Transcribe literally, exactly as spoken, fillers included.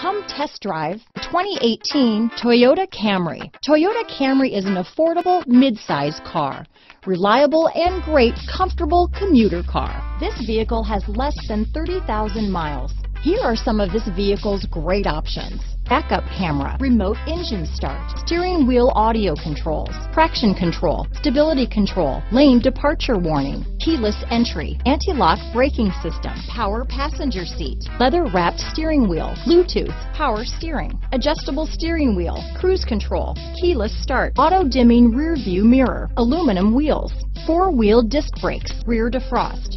Come test drive the twenty eighteen Toyota Camry. Toyota Camry is an affordable midsize car, reliable and great comfortable commuter car. This vehicle has less than thirty thousand miles. Here are some of this vehicle's great options: backup camera, remote engine start, steering wheel audio controls, traction control, stability control, lane departure warning, keyless entry, anti-lock braking system, power passenger seat, leather-wrapped steering wheel, Bluetooth, power steering, adjustable steering wheel, cruise control, keyless start, auto-dimming rear-view mirror, aluminum wheels, four-wheel disc brakes, rear defrost.